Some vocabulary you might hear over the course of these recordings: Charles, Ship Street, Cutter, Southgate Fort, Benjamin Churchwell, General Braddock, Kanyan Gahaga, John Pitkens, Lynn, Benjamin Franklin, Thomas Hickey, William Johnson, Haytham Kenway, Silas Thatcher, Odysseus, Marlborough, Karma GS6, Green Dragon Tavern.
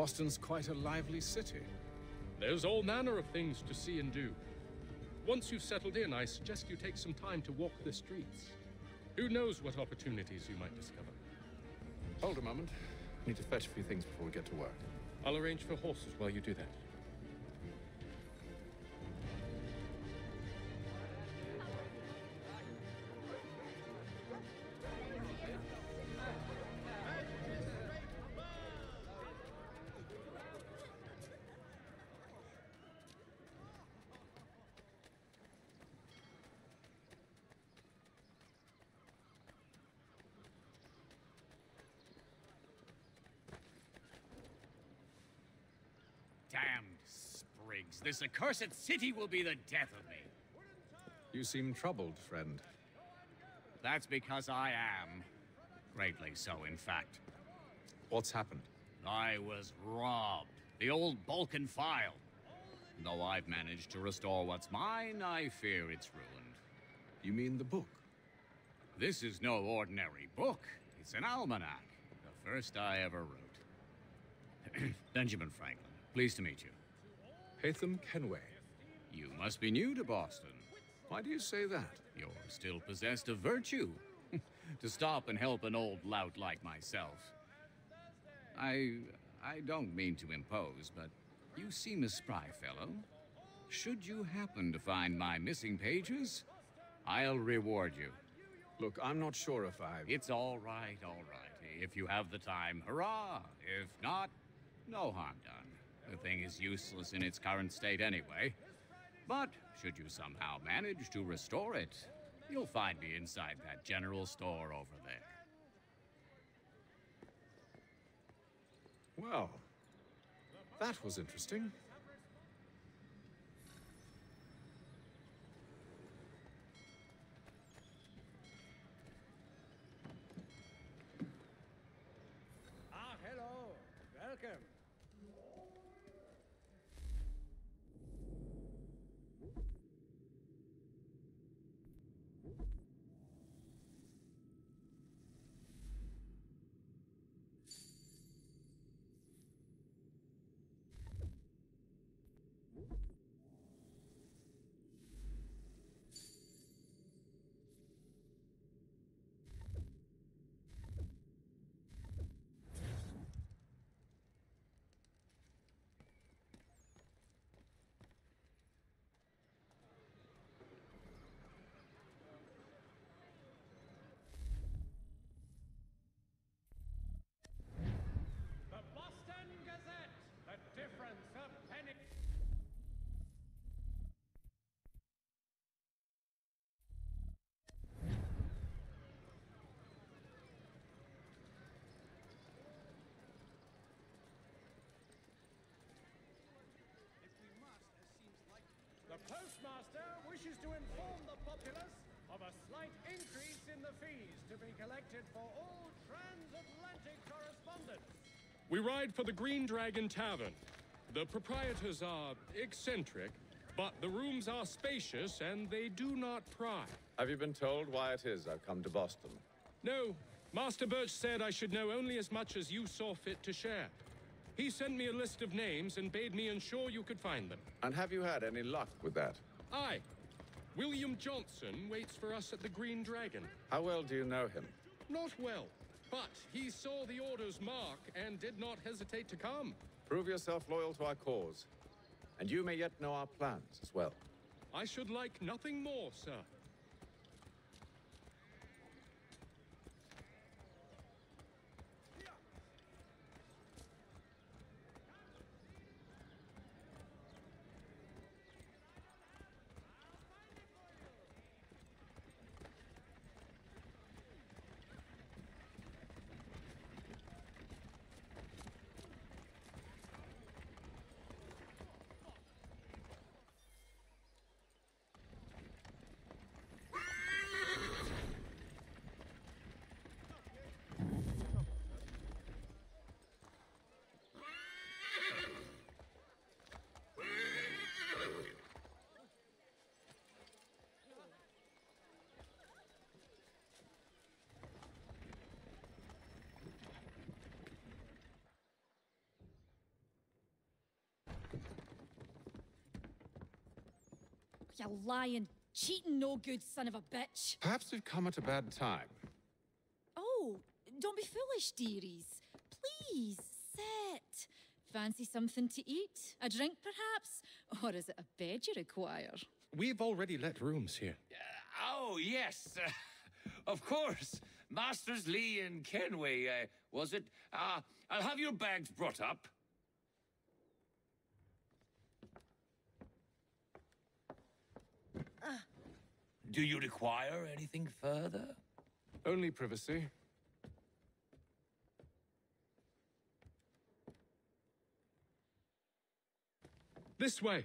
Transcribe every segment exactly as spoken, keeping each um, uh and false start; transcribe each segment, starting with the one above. Boston's quite a lively city. There's all manner of things to see and do. Once you've settled in, I suggest you take some time to walk the streets. Who knows what opportunities you might discover. Hold a moment. Need to fetch a few things before we get to work. I'll arrange for horses while you do that. This accursed city will be the death of me. You seem troubled, friend. That's because I am. Greatly so, in fact. What's happened? I was robbed. The old Balkan file. Though I've managed to restore what's mine, I fear it's ruined. You mean the book? This is no ordinary book. It's an almanac. The first I ever wrote. Benjamin Franklin, pleased to meet you. Haytham Kenway. You must be new to Boston. Why do you say that? You're still possessed of virtue. To stop and help an old lout like myself. I... I don't mean to impose, but you seem a spry fellow. Should you happen to find my missing pages, I'll reward you. Look, I'm not sure if I... It's all right, all right. If you have the time, hurrah! If not, no harm done. The thing is useless in its current state anyway. But should you somehow manage to restore it, you'll find me inside that general store over there. Well, that was interesting. Ah, hello. Welcome. Postmaster wishes to inform the populace of a slight increase in the fees to be collected for all transatlantic correspondence. We ride for the Green Dragon Tavern. The proprietors are eccentric, but the rooms are spacious and they do not pry. Have you been told why it is I've come to Boston? No. Master Birch said I should know only as much as you saw fit to share. He sent me a list of names and bade me ensure you could find them. And have you had any luck with that? Aye. William Johnson waits for us at the Green Dragon. How well do you know him? Not well, but he saw the order's mark and did not hesitate to come. Prove yourself loyal to our cause, and you may yet know our plans as well. I should like nothing more, sir. You lying, cheating, no good son of a bitch. Perhaps we've come at a bad time. Oh, don't be foolish, dearies. Please, sit. Fancy something to eat? A drink, perhaps? Or is it a bed you require? We've already let rooms here. Uh, oh, yes. Uh, of course. Masters Lee and Kenway, uh, was it? Uh, I'll have your bags brought up. Uh. Do you require anything further? Only privacy. This way.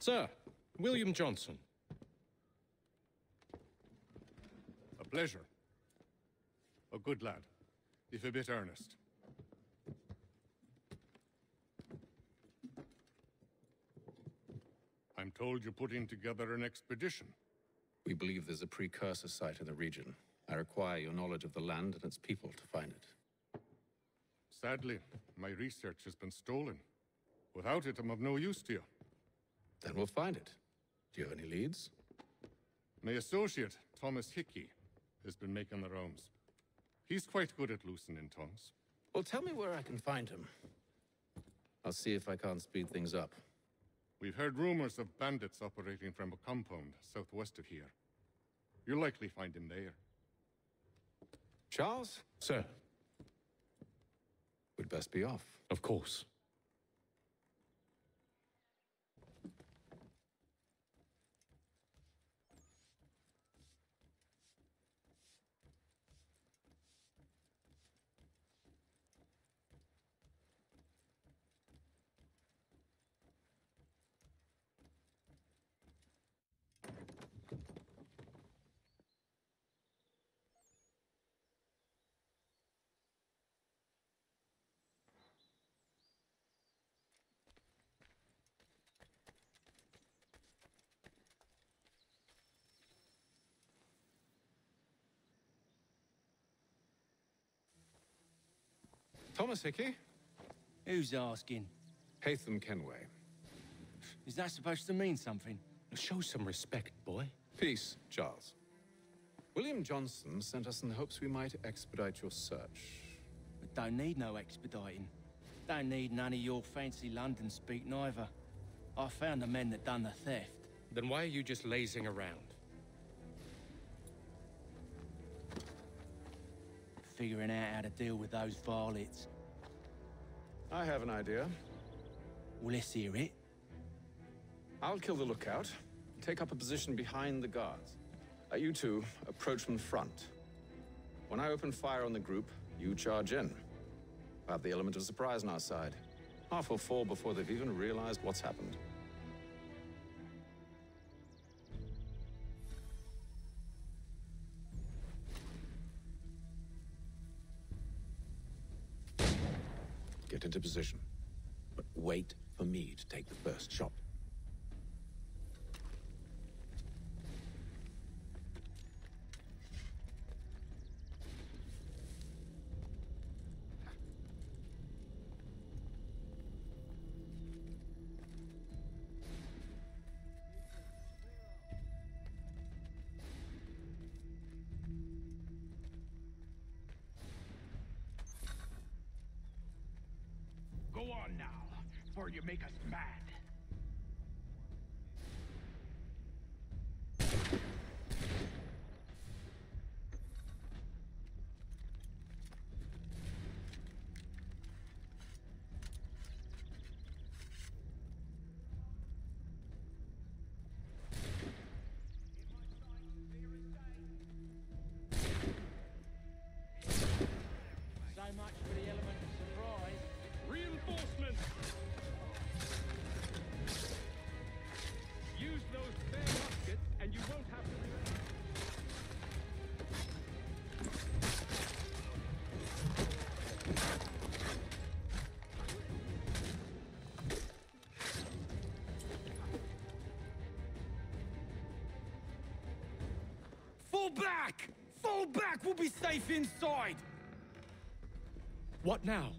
Sir, William Johnson. A pleasure. A good lad, if a bit earnest. I'm told you're putting together an expedition. We believe there's a precursor site in the region. I require your knowledge of the land and its people to find it. Sadly, my research has been stolen. Without it, I'm of no use to you. Then we'll find it. Do you have any leads? My associate, Thomas Hickey, has been making the rounds. He's quite good at loosening tongues. Well, tell me where I can find him. I'll see if I can't speed things up. We've heard rumors of bandits operating from a compound southwest of here. You'll likely find him there. Charles? Sir. We'd best be off. Of course. Thomas Hickey? Who's asking? Haytham Kenway. Is that supposed to mean something? Show some respect, boy. Peace, Charles. William Johnson sent us in the hopes we might expedite your search. But don't need no expediting. Don't need none of your fancy London speak neither. I found the men that done the theft. Then why are you just lazing around? Figuring out how to deal with those varlets. I have an idea. Well, let's hear it. I'll kill the lookout, take up a position behind the guards. Uh, you two approach from the front. When I open fire on the group, you charge in. We'll have the element of surprise on our side. Half will fall before they've even realized what's happened. Get into position, but wait for me to take the first shot. You make us mad. So much for the element of surprise. Reinforcements! back! We'll be safe inside! What now?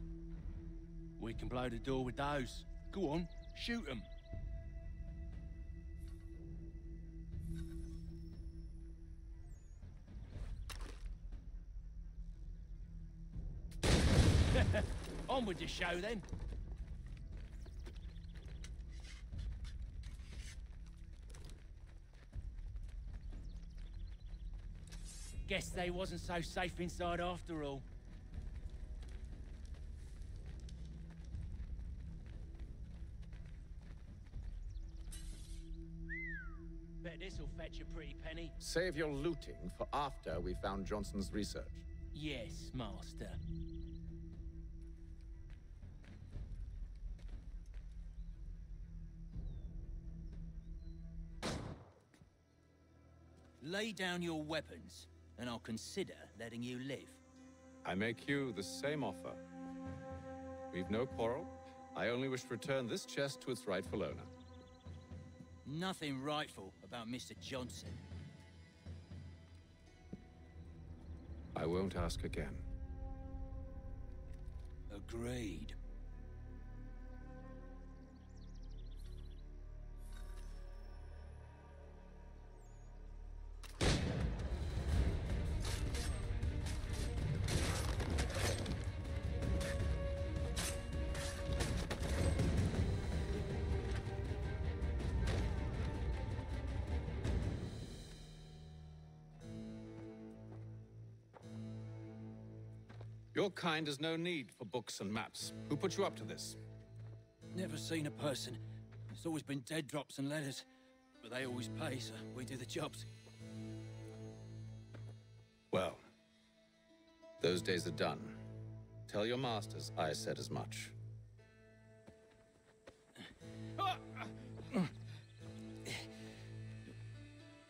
We can blow the door with those. Go on, shoot them. On with the show, then. Guess they wasn't so safe inside after all. Bet this'll fetch a pretty penny. Save your looting for after we found Johnson's research. Yes, master. Lay down your weapons, and I'll consider letting you live. I make you the same offer. We've no quarrel. I only wish to return this chest to its rightful owner. Nothing rightful about Mister Johnson. I won't ask again. Agreed. Your kind has no need for books and maps. Who put you up to this? Never seen a person. It's always been dead drops and letters. But they always pay, so we do the jobs. Well, those days are done. Tell your masters I said as much.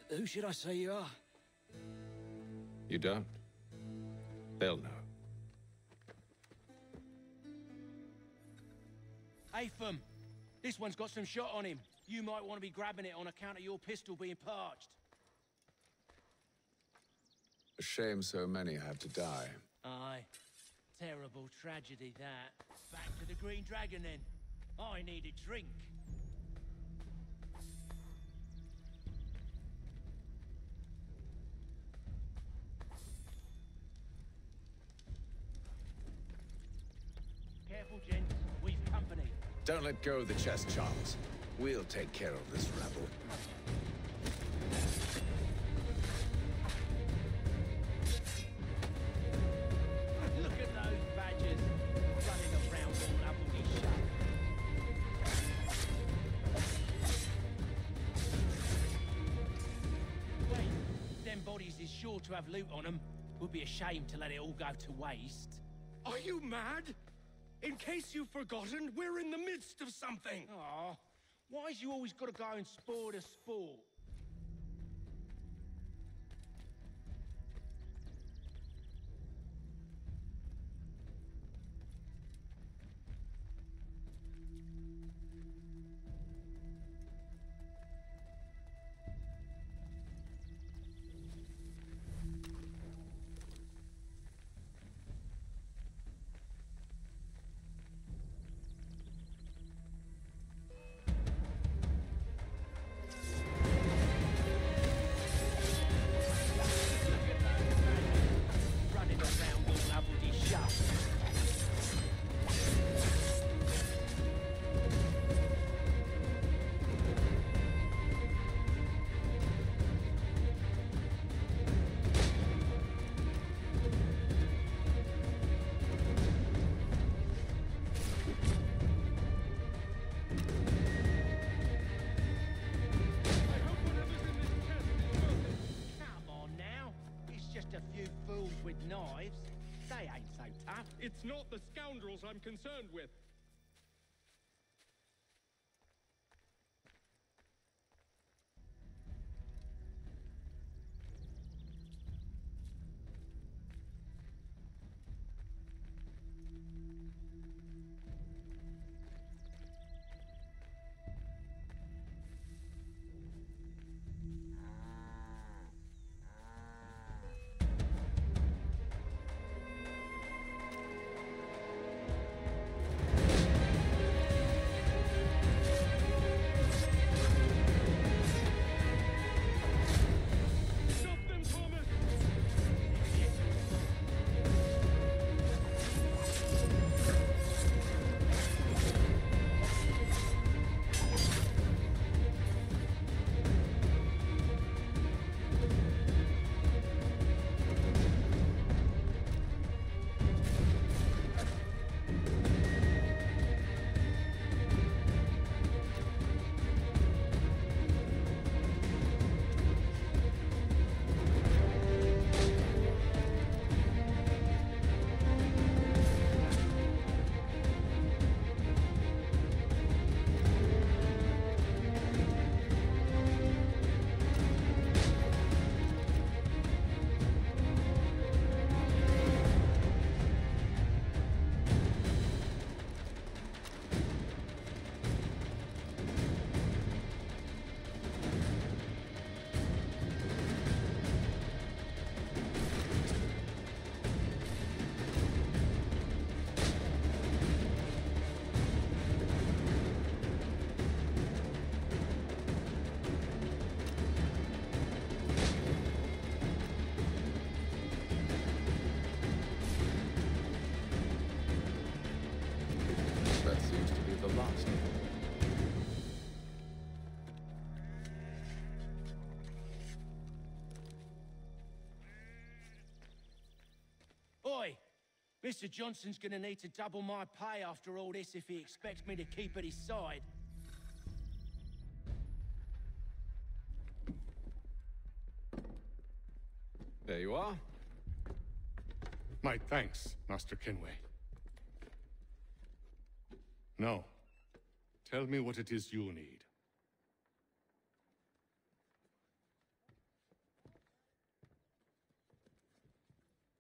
Who should I say you are? You don't. They'll know. Haytham, this one's got some shot on him. You might want to be grabbing it on account of your pistol being parched. A shame so many have to die. Aye. Terrible tragedy, that. Back to the Green Dragon, then. I need a drink. Careful, gents. We've company. Don't let go of the chest, Charles. We'll take care of this rabble. Look at those badgers running around all Appleby shut. Wait, them bodies is sure to have loot on them. Would be a shame to let it all go to waste. Are you mad? In case you've forgotten, we're in the midst of something! Aw, why's you always gotta go and spoil the sport? With knives, they ain't so tough. It's not the scoundrels I'm concerned with. Mister Johnson's gonna need to double my pay after all this if he expects me to keep at his side. There you are. My thanks, Master Kenway. Now, tell me what it is you need.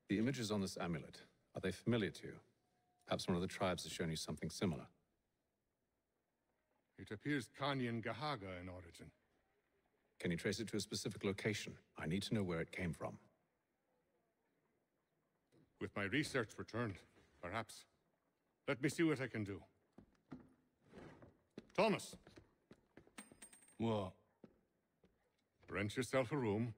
The images on this amulet, are they familiar to you? Perhaps one of the tribes has shown you something similar. It appears Kanyan Gahaga in origin. Can you trace it to a specific location? I need to know where it came from. With my research returned, perhaps. Let me see what I can do. Thomas! What? Rent yourself a room.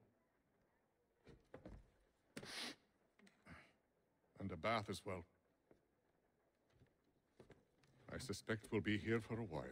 And a bath as well. I suspect we'll be here for a while.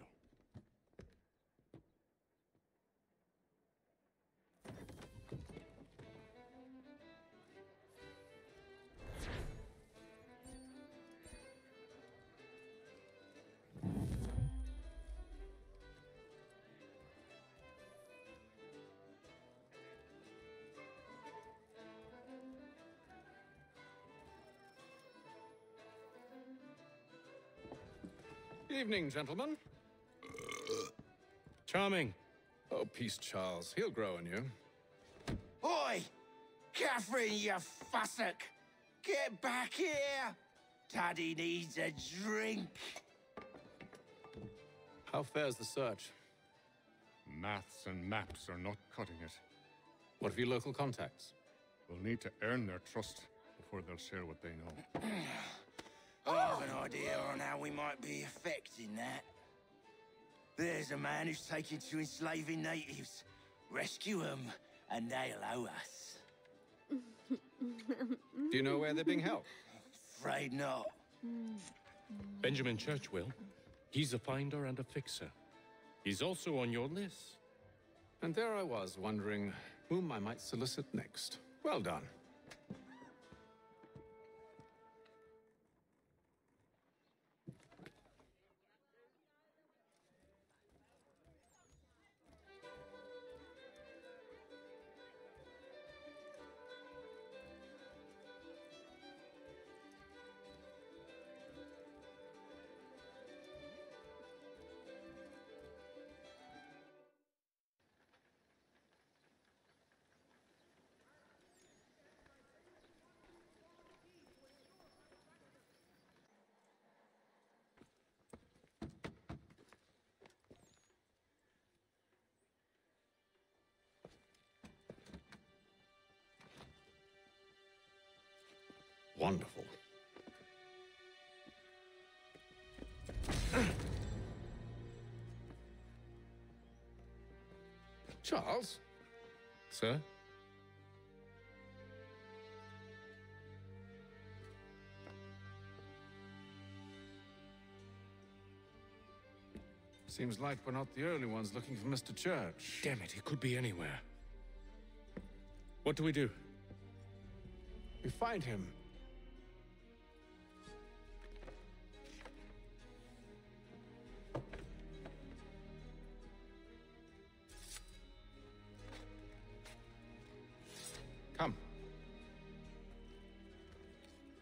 Evening, gentlemen. Charming. Oh, peace, Charles. He'll grow on you. Oi! Catherine, you fussock! Get back here! Daddy needs a drink. How fares the search? Maths and maps are not cutting it. What of your local contacts? We'll need to earn their trust before they'll share what they know. I have an idea on how we might be affecting that. There's a man who's taken to enslaving natives. Rescue them, and they'll owe us. Do you know where they're being held? Afraid not. Benjamin Churchwell. He's a finder and a fixer. He's also on your list. And there I was, wondering whom I might solicit next. Well done. Wonderful. Charles? Sir? Seems like we're not the only ones looking for Mister Church. Damn it, he could be anywhere. What do we do? We find him.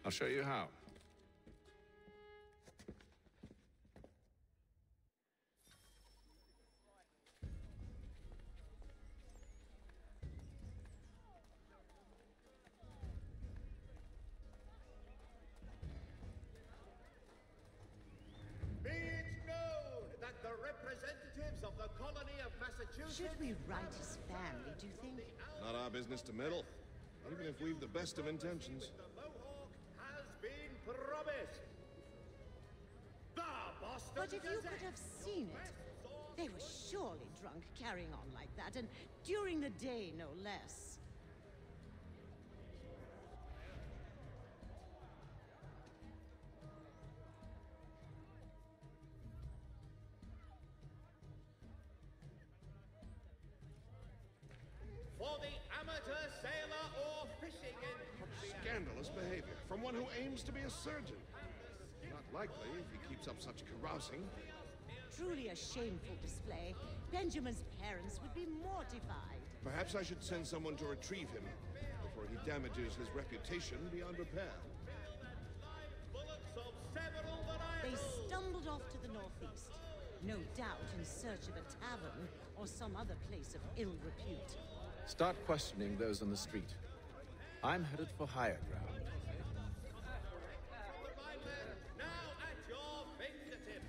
I'll show you how. Be it known that the representatives of the colony of Massachusetts... Should we write his family, do you think? Not our business to meddle, even if we've the best of intentions. Promise. The Boston but if Gazette, you could have seen it, they were surely drunk carrying on like that, and during the day, no less. For the amateur sailor or fishing in... scandalous behavior from one who aims to be a surgeon. Not likely if he keeps up such carousing. Truly a shameful display. Benjamin's parents would be mortified. Perhaps I should send someone to retrieve him before he damages his reputation beyond repair. They stumbled off to the northeast, no doubt in search of a tavern or some other place of ill repute. Start questioning those on the street. I'm headed for higher ground. Now at your fingertips.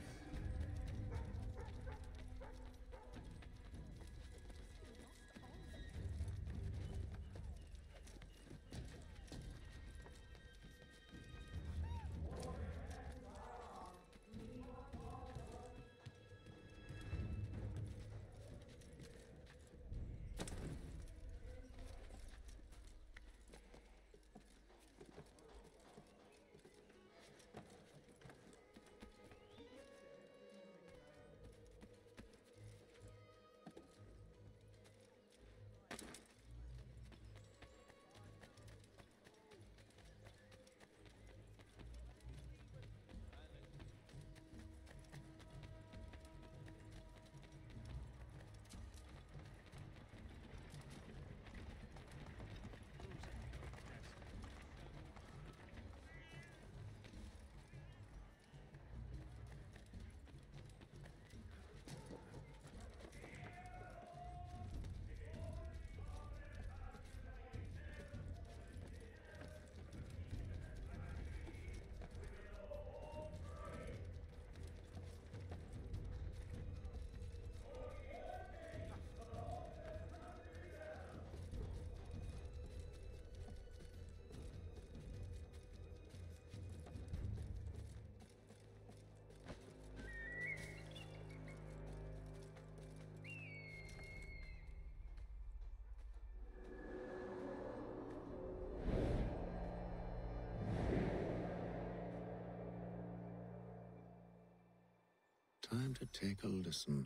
Time to take a listen.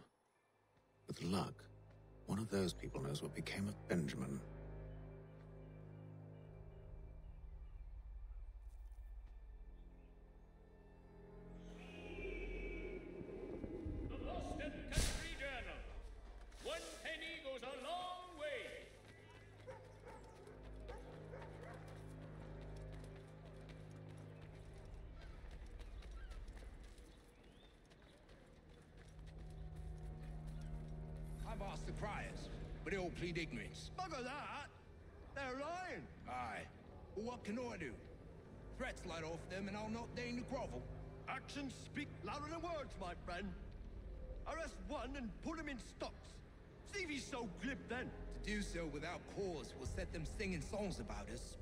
With luck, one of those people knows what became of Benjamin. The Boston Country Journal. One penny goes a long way. I've asked the priors, but they all plead ignorance. Bugger that! They're lying! Aye. Well, what can I do? Threats light off them, and I'll not deign to grovel. Actions speak louder than words, my friend. Arrest one and put him in stocks. See if he's so glib then. To do so without cause will set them singing songs about us.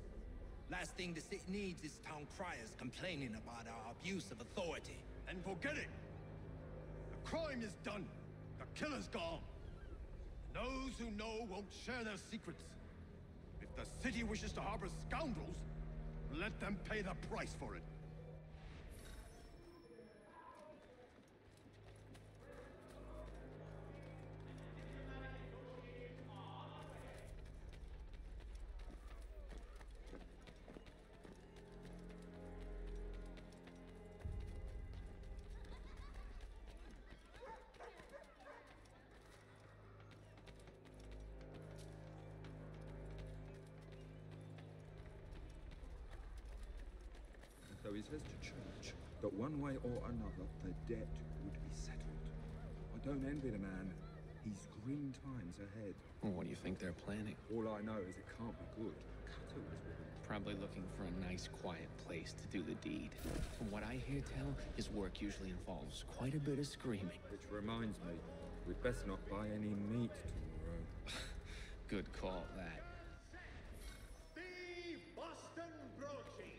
Last thing the city needs is town criers complaining about our abuse of authority. And forget it! The crime is done. The killer's gone. Those who know won't share their secrets. If the city wishes to harbor scoundrels, let them pay the price for it. Though it says to church that one way or another the debt would be settled. I don't envy the man. He's grim times ahead. Well, what do you think they're planning? All I know is it can't be good. Cutter was with him. Probably looking for a nice, quiet place to do the deed. From what I hear tell, his work usually involves quite a bit of screaming. Which reminds me, we'd best not buy any meat tomorrow. Good call, that. The Boston Broochie!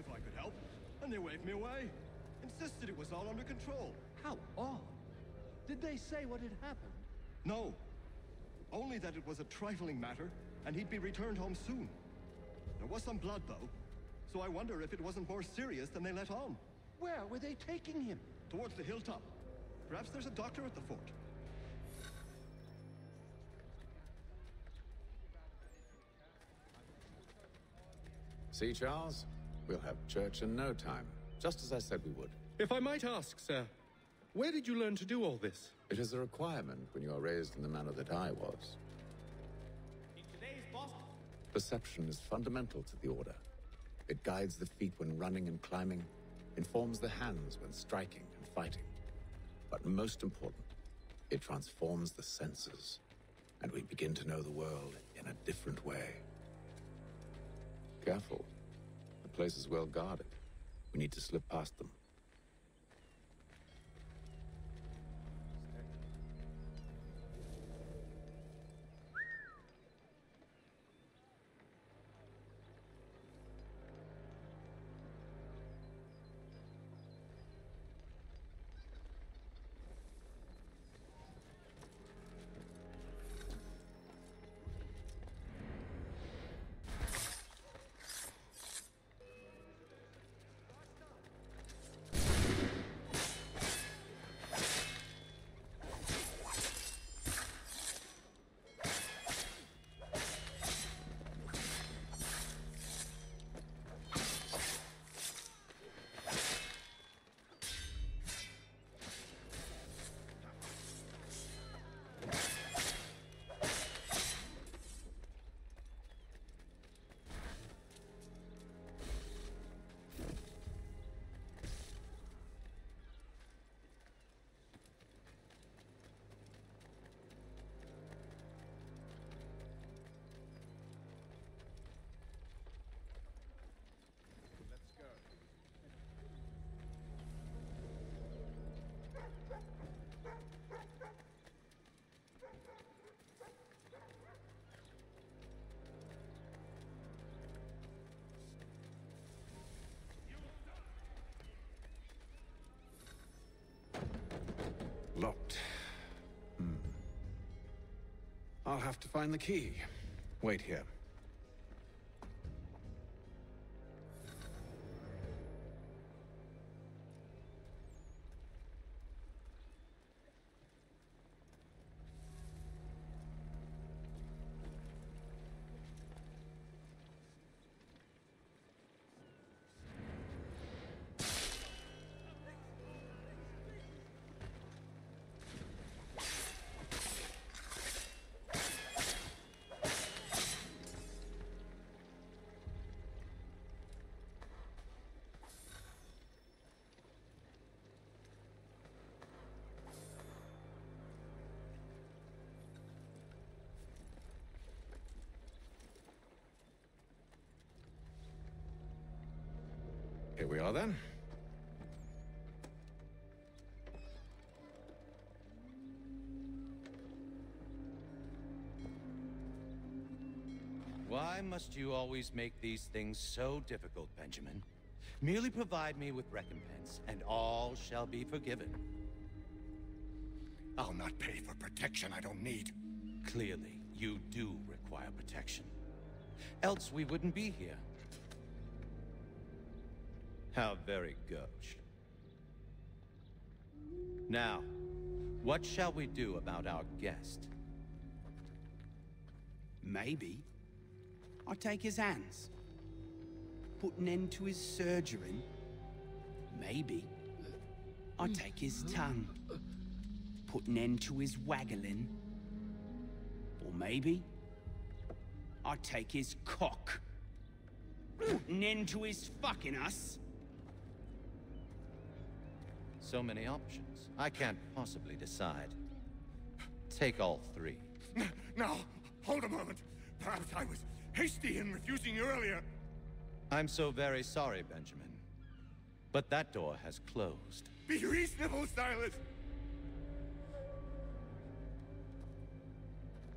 If I could help, and they waved me away. Insisted it was all under control. How odd. Did they say what had happened? No. Only that it was a trifling matter, and he'd be returned home soon. There was some blood, though. So I wonder if it wasn't more serious than they let on. Where were they taking him? Towards the hilltop. Perhaps there's a doctor at the fort. See, Charles? We'll have church in no time, just as I said we would. If I might ask, sir, where did you learn to do all this? It is a requirement when you are raised in the manner that I was. In today's Boston, perception is fundamental to the order. It guides the feet when running and climbing, informs the hands when striking and fighting. But most important, it transforms the senses, and we begin to know the world in a different way. Careful. The place is well guarded. We need to slip past them. Locked. Hmm. I'll have to find the key. Wait here. Here we are, then. Why must you always make these things so difficult, Benjamin? Merely provide me with recompense, and all shall be forgiven. I'll not pay for protection I don't need. Clearly, you do require protection. Else we wouldn't be here. How very gauche. Now, what shall we do about our guest? Maybe I take his hands, put an end to his surgery. Maybe I take his tongue, put an end to his waggling. Or maybe I take his cock, put an end to his fucking us. So many options. I can't possibly decide. Take all three. Now, hold a moment. Perhaps I was hasty in refusing you earlier. I'm so very sorry, Benjamin. But that door has closed. Be reasonable, Silas!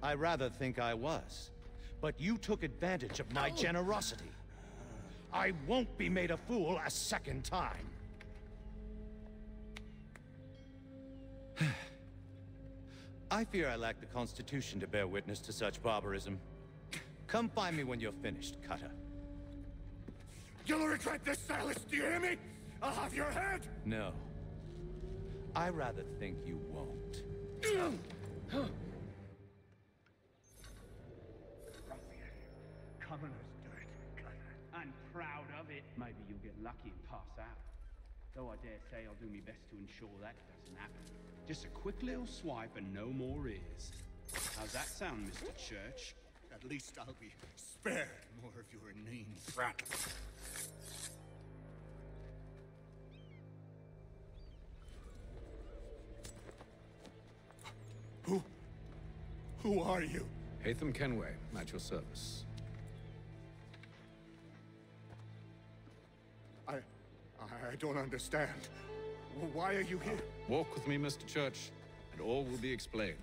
I rather think I was. But you took advantage of my no. generosity. I won't be made a fool a second time. I fear I lack the constitution to bear witness to such barbarism. Come find me when you're finished, Cutter. You'll regret this, Silas! Do you hear me? I'll have your head! No. I rather think you won't. From here. Commoner's dirt, Cutter. I'm proud of it. Maybe you'll get lucky and pass out. Though I dare say I'll do my best to ensure that doesn't happen. Just a quick little swipe and no more ears. How's that sound, Mister Church? At least I'll be spared more of your name, Franklin. Who... who are you? Haytham Kenway, at your service. I... I don't understand. Why are you here? Walk with me, Mister Church, and all will be explained.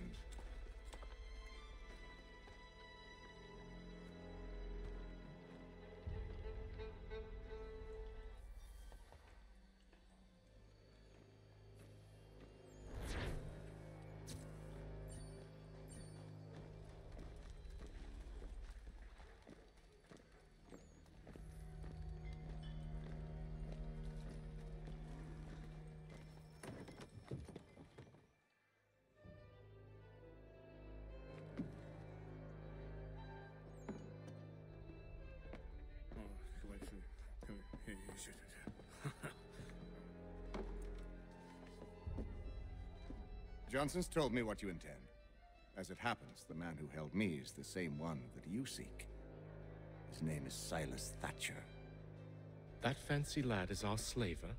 Johnson's told me what you intend. As it happens, the man who held me is the same one that you seek. His name is Silas Thatcher. That fancy lad is our slaver?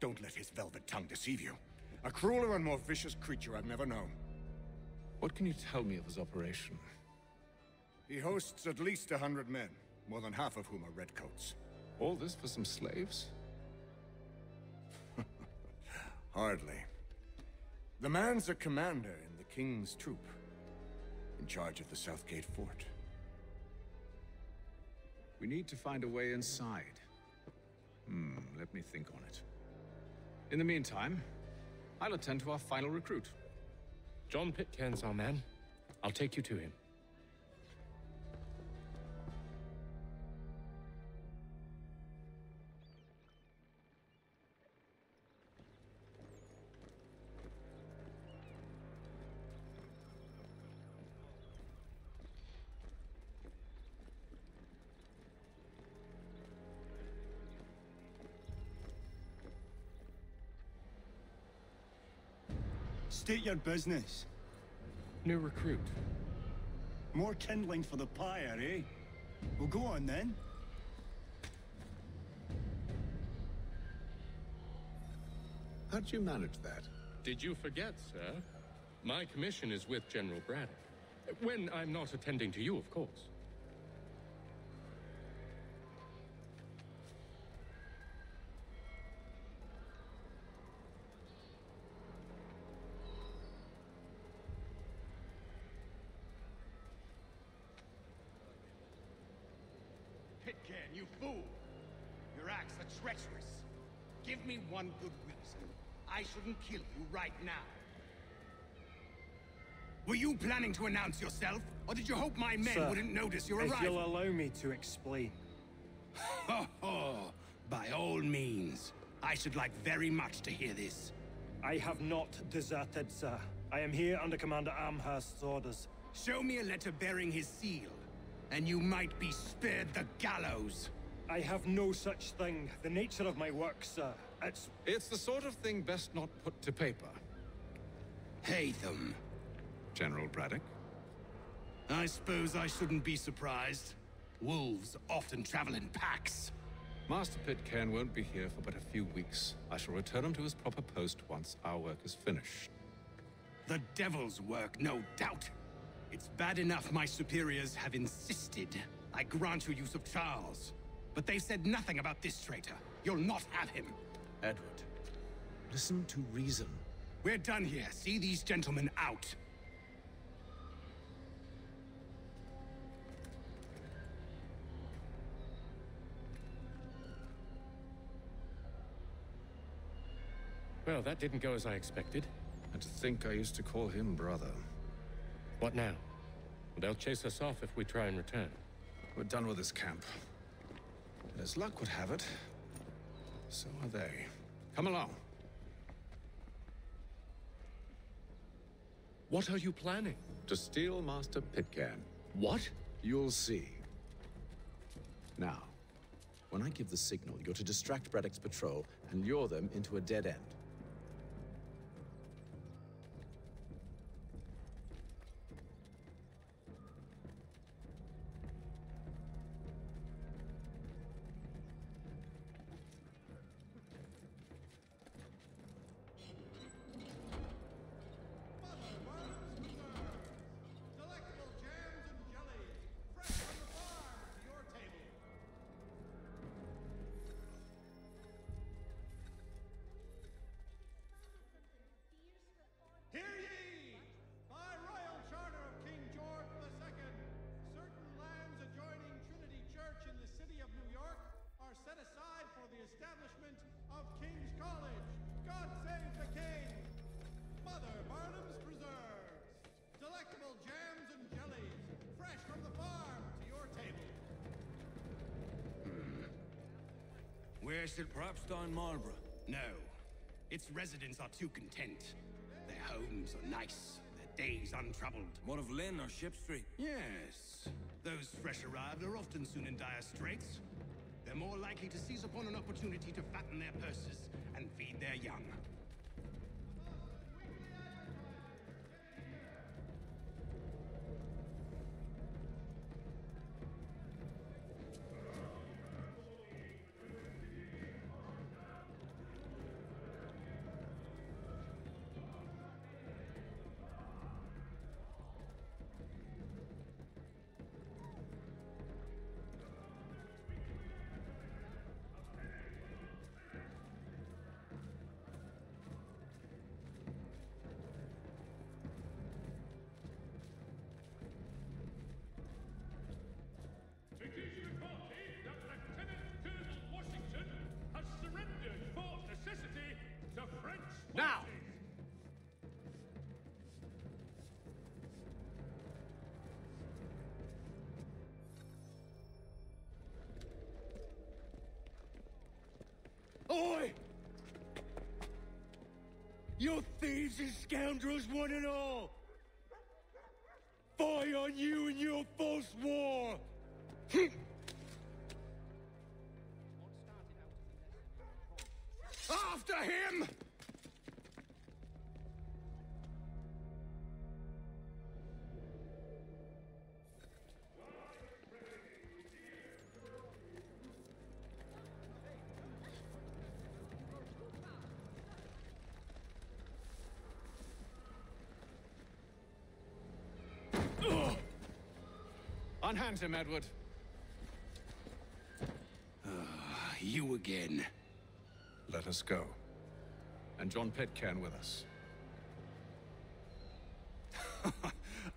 Don't let his velvet tongue deceive you. A crueler and more vicious creature I've never known. What can you tell me of his operation? He hosts at least a hundred men, more than half of whom are redcoats. All this for some slaves? Hardly. The man's a commander in the King's troop, in charge of the Southgate Fort. We need to find a way inside. Hmm, let me think on it. In the meantime, I'll attend to our final recruit. John Pitkens, our man. I'll take you to him. State your business. New recruit. More kindling for the pyre, eh? Well, go on then. How'd you manage that? Did you forget, sir? My commission is with General Braddock. When I'm not attending to you, of course. You fool! Your acts are treacherous. Give me one good reason. I shouldn't kill you right now. Were you planning to announce yourself, or did you hope my men Sir, wouldn't notice your arrival? If you'll allow me to explain. Ho ho! By all means. I should like very much to hear this. I have not deserted, sir. I am here under Commander Amherst's orders. Show me a letter bearing his seal. And you might be spared the gallows. I have no such thing. The nature of my work, sir, it's... It's the sort of thing best not put to paper. Haytham. General Braddock? I suppose I shouldn't be surprised. Wolves often travel in packs. Master Pitcairn won't be here for but a few weeks. I shall return him to his proper post once our work is finished. The devil's work, no doubt. It's bad enough my superiors have insisted I grant you use of Charles, but they've said nothing about this traitor. You'll not have him. Edward, listen to reason. We're done here. See these gentlemen out. Well, that didn't go as I expected. And to think I used to call him brother. What now? They'll chase us off if we try and return. We're done with this camp. And as luck would have it, so are they. Come along. What are you planning? To steal Master Pitcairn. What? You'll see. Now, when I give the signal, you're to distract Braddock's patrol and lure them into a dead end. We're still propped on Marlborough. No. Its residents are too content. Their homes are nice, their days untroubled. What of Lynn or Ship Street? Yes. Those fresh arrived are often soon in dire straits. They're more likely to seize upon an opportunity to fatten their purses and feed their young. Now! Oi! You thieves and scoundrels, one and all! Fie on you and your false war! After him! Unhand him, Edward. Uh, you again. Let us go. And John Pitcairn with us.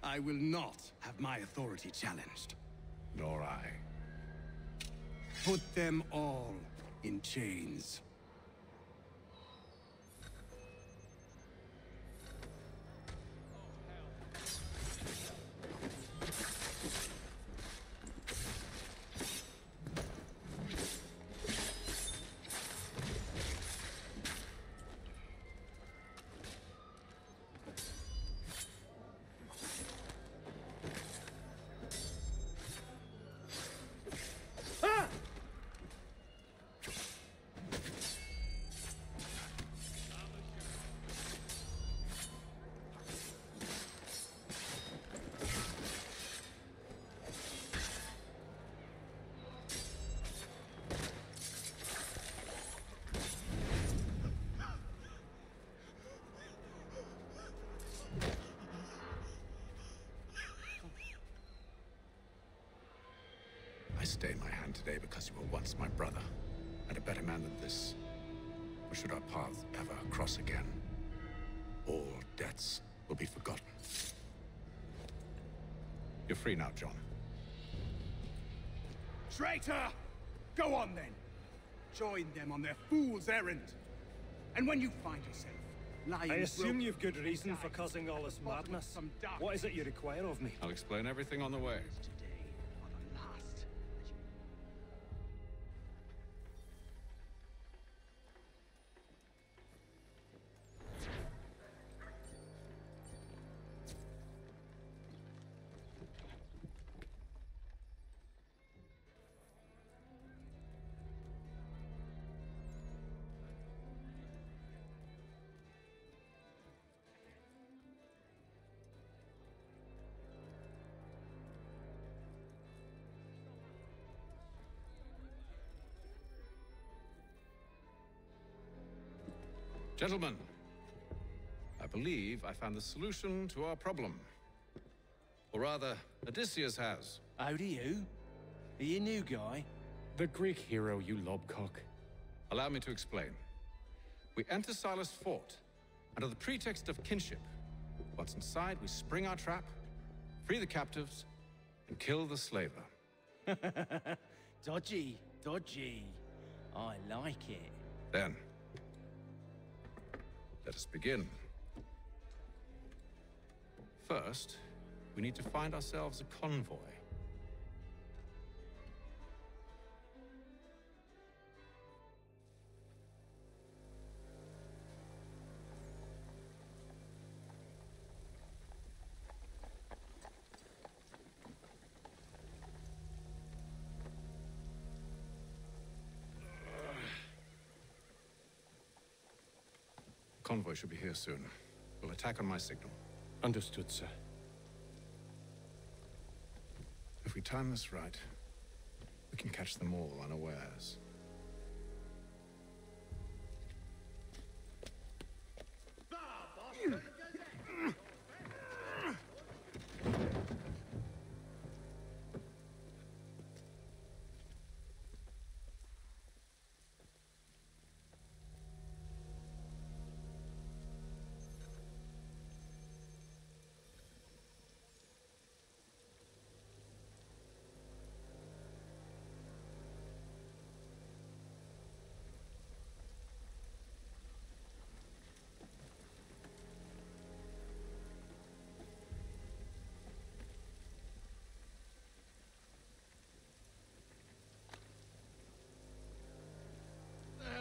I will not have my authority challenged. Nor I. Put them all in chains. Stay my hand today because you were once my brother, and a better man than this. Or should our paths ever cross again, all debts will be forgotten. You're free now, John. Traitor! Go on then! Join them on their fool's errand! And when you find yourself lying... I assume you've good reason for causing all this madness. What is it you require of me? I'll explain everything on the way. Gentlemen, I believe I found the solution to our problem. Or rather, Odysseus has. Oh, do you? Are you a new guy? The Greek hero, you lobcock. Allow me to explain. We enter Silas Fort under the pretext of kinship. Once inside, we spring our trap, free the captives, and kill the slaver. Dodgy, dodgy. I like it. Then, let us begin. First, we need to find ourselves a convoy. Convoy should be here soon. We'll attack on my signal. Understood, sir. If we time this right, we can catch them all unawares.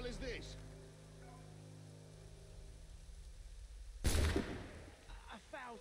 Is this? I found.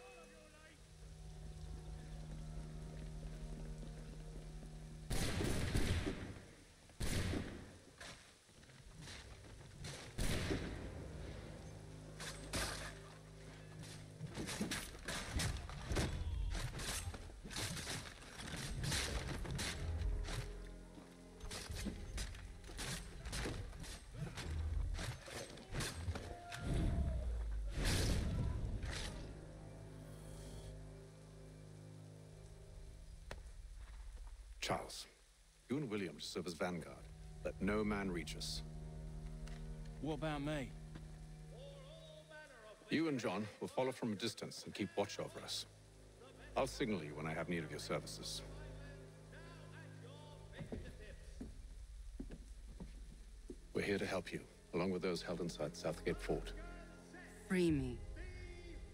Charles, you and William serve as vanguard. Let no man reach us. What about me? You and John will follow from a distance and keep watch over us. I'll signal you when I have need of your services. We're here to help you, along with those held inside Southgate Fort. Free me.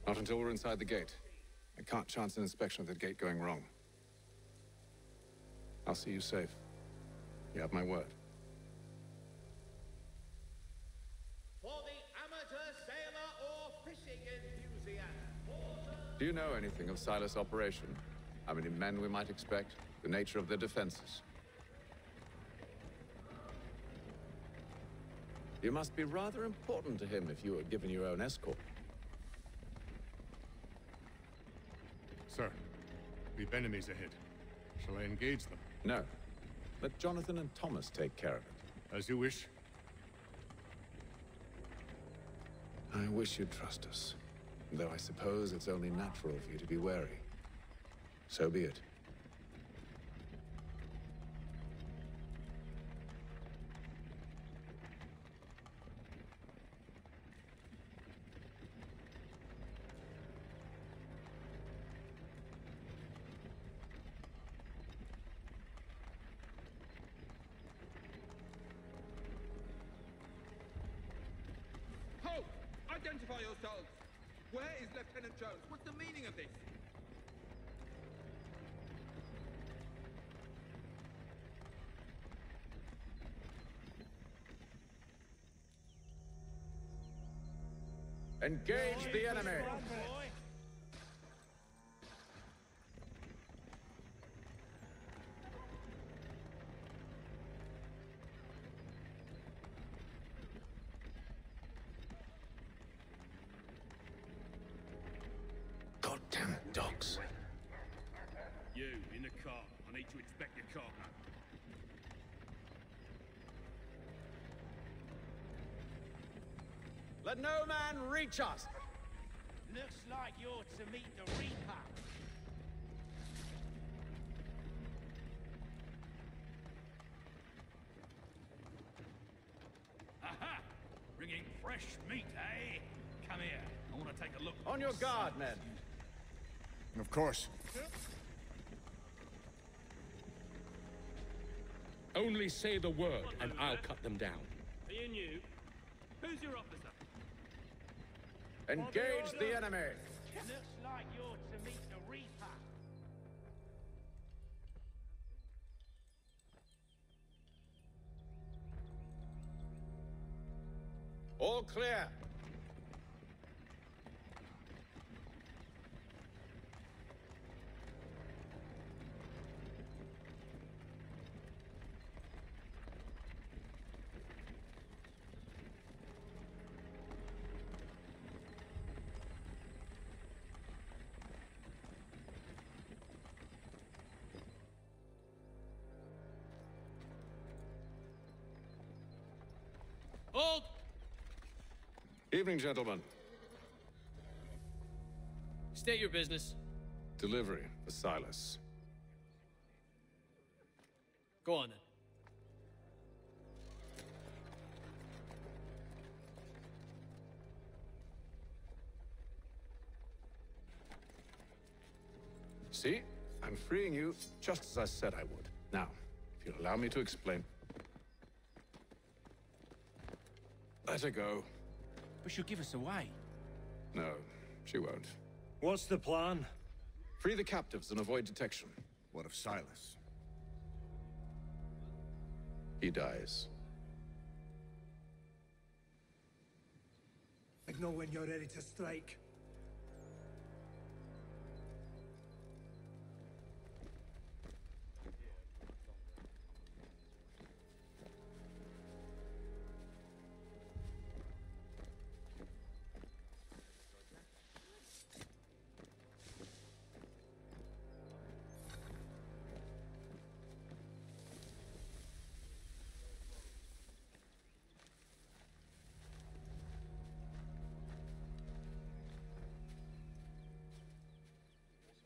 Not until we're inside the gate. I can't chance an inspection of the gate going wrong. I'll see you safe. You have my word. For the amateur sailor or fishing enthusiast. Do you know anything of Silas' operation? How many men we might expect? The nature of their defenses? You must be rather important to him if you were given your own escort. Sir, we've enemies ahead. Shall I engage them? No. Let Jonathan and Thomas take care of it. As you wish. I wish you'd trust us. Though I suppose it's only natural for you to be wary. So be it. Identify yourselves! Where is Lieutenant Jones? What's the meaning of this? Engage the enemy! Dogs. You, in the car. I need to inspect the car. Let no man reach us. Looks like you're to meet the Reaper. Aha! Bringing fresh meat, eh? Come here. I want to take a look. On your guard, men. Of course. Only say the word, and I'll cut them down. Are you new? Who's your officer? Engage the enemy. Looks like you're to meet the Reaper. All clear. Hold! Evening, gentlemen. State your business. Delivery for Silas. Go on, then. See? I'm freeing you just as I said I would. Now, if you'll allow me to explain... Let her go. But she'll give us away. No, she won't. What's the plan? Free the captives and avoid detection. What of Silas? He dies. Let know when you're ready to strike.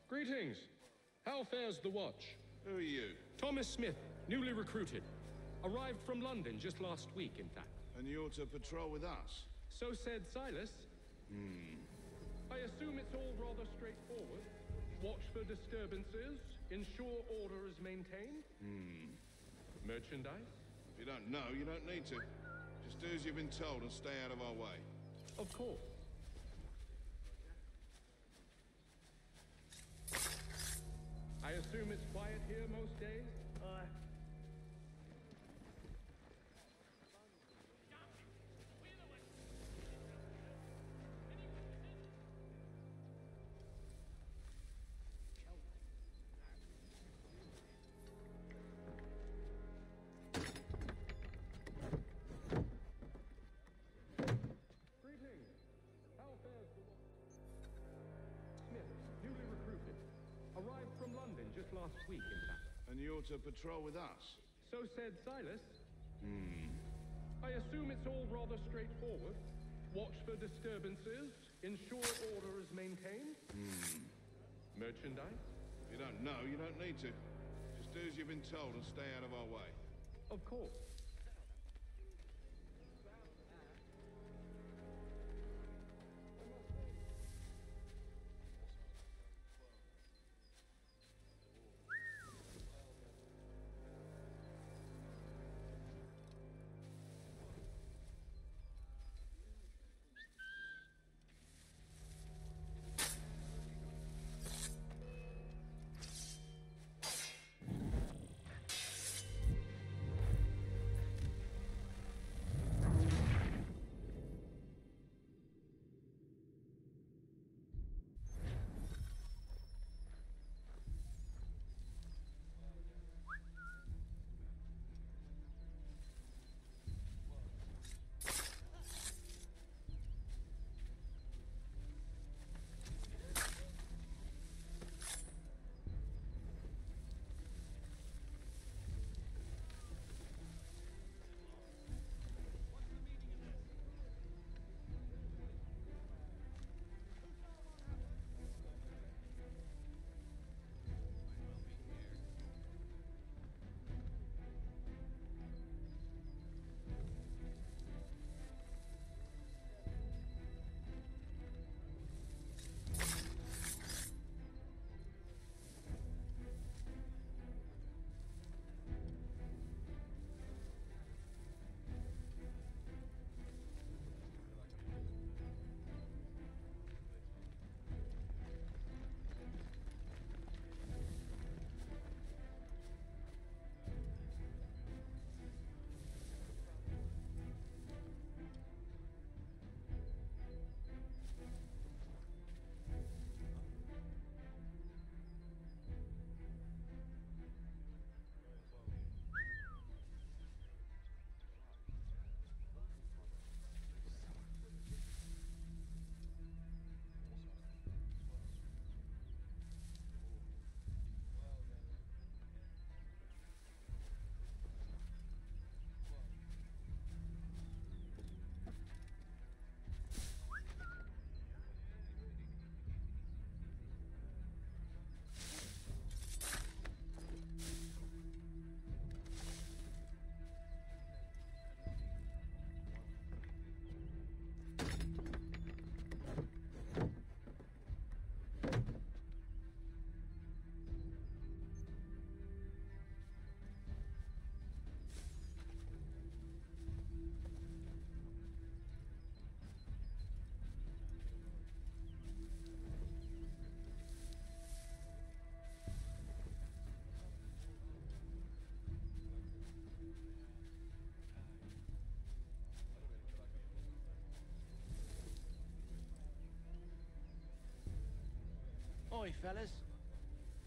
Greetings. How fares the watch? Who are you? Thomas Smith, newly recruited. Arrived from London just last week, in fact. And you're to patrol with us? So said Silas. Hmm. I assume it's all rather straightforward. Watch for disturbances, ensure order is maintained. Hmm. Merchandise? If you don't know, you don't need to. Just do as you've been told and stay out of our way. Of course. I assume it's quiet here most days? Aye. Week, in fact. And you're to patrol with us? So said Silas. Hmm. I assume it's all rather straightforward. Watch for disturbances, ensure order is maintained. Hmm. Merchandise? If you don't know, you don't need to. Just do as you've been told and stay out of our way. Of course. Sorry, fellas.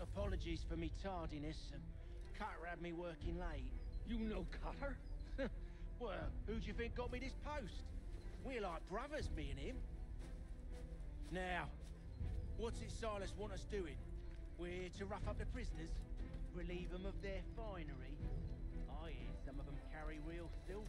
Apologies for me tardiness. Cutter had me working late. You know Cutter? Well, who do you think got me this post? We're like brothers, me and him. Now, what's it Silas want us doing? We're to rough up the prisoners, relieve them of their finery. I hear some of them carry real silver.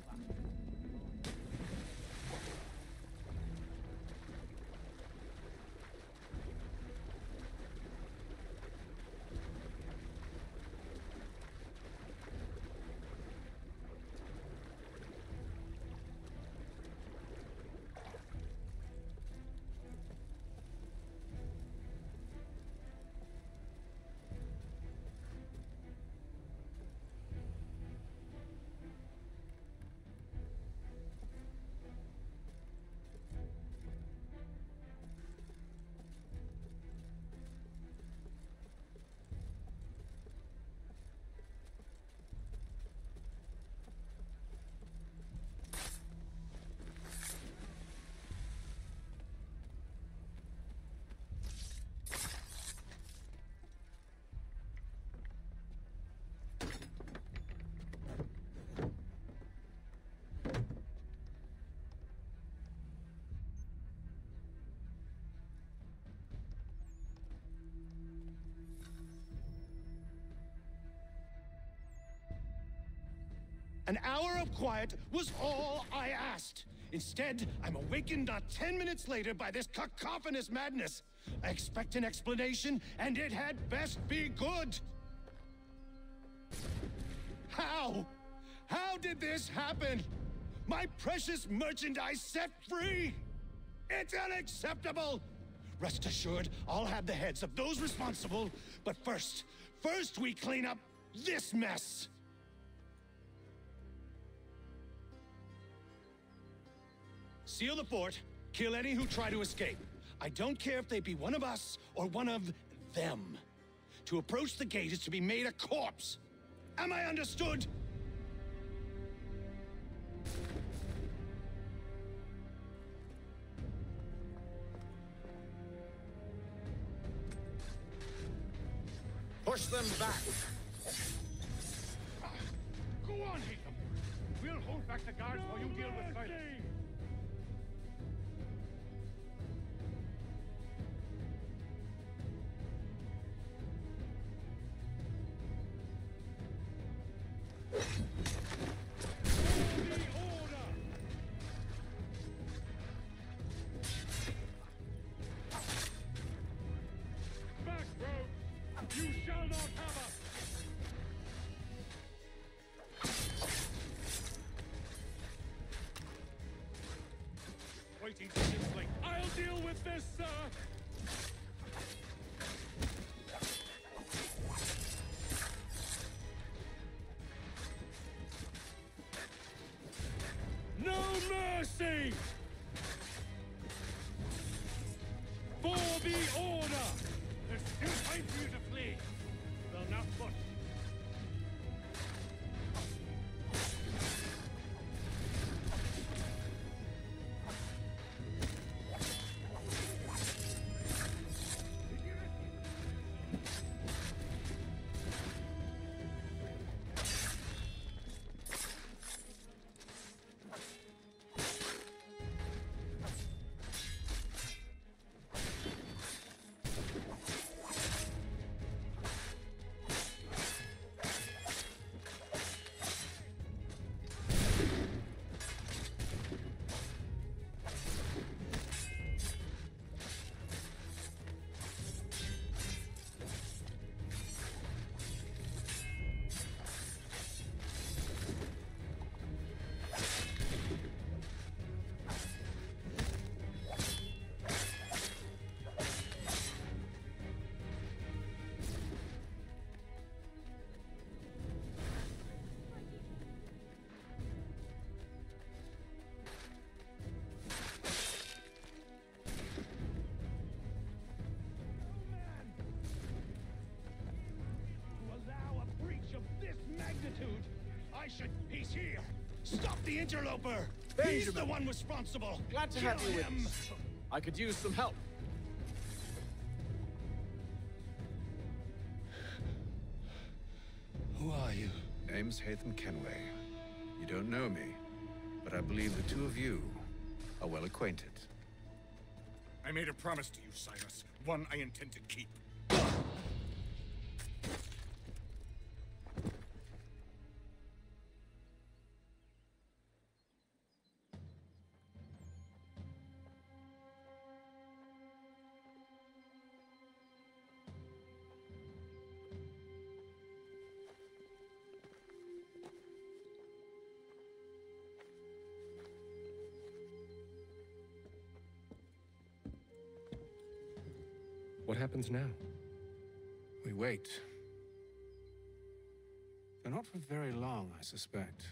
An hour of quiet was all I asked. Instead, I'm awakened not ten minutes later by this cacophonous madness. I expect an explanation, and it had best be good. How? How did this happen? My precious merchandise set free? It's unacceptable! Rest assured, I'll have the heads of those responsible. But first, first we clean up this mess. Seal the fort, kill any who try to escape. I don't care if they be one of us or one of them. To approach the gate is to be made a corpse. Am I understood? Push them back. Go on, Haytham. We'll hold back the guards no while you deal with Silas. I'll deal with this, sir! No mercy! For the order! There's still time for you to flee. They'll not push. I should... He's here! Stop the interloper! Benjamin. He's the one responsible! Glad to have you with us. I could use some help. Who are you? Name's Haytham Kenway. You don't know me, but I believe the two of you are well acquainted. I made a promise to you, Silas. One I intend to keep. What happens now? We wait. They're not for very long, I suspect.